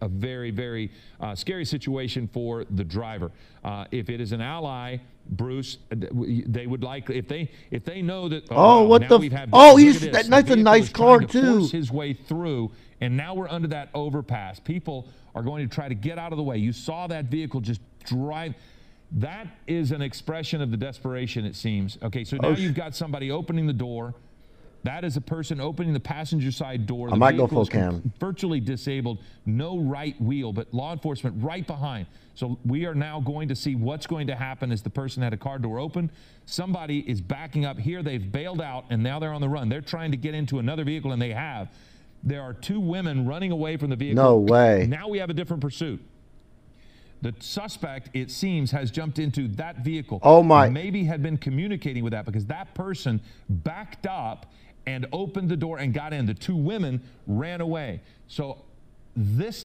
a very, very scary situation for the driver. If it is an ally, Bruce, they would likely, if they know that, oh, what the, oh, that's a nice car too. Force his way through, and now we're under that overpass. People are going to try to get out of the way. You saw that vehicle just drive. That is an expression of the desperation, it seems. Okay, so now you've got somebody opening the door. That is a person opening the passenger side door. I might go full cam. Virtually disabled, no right wheel, but law enforcement right behind. So we are now going to see what's going to happen as the person had a car door open. Somebody is backing up here. They've bailed out, and now they're on the run. They're trying to get into another vehicle, and they have. There are two women running away from the vehicle. No way. Now we have a different pursuit. The suspect, it seems, has jumped into that vehicle. Oh, my. Maybe had been communicating with that, because that person backed up and opened the door and got in. The two women ran away. So this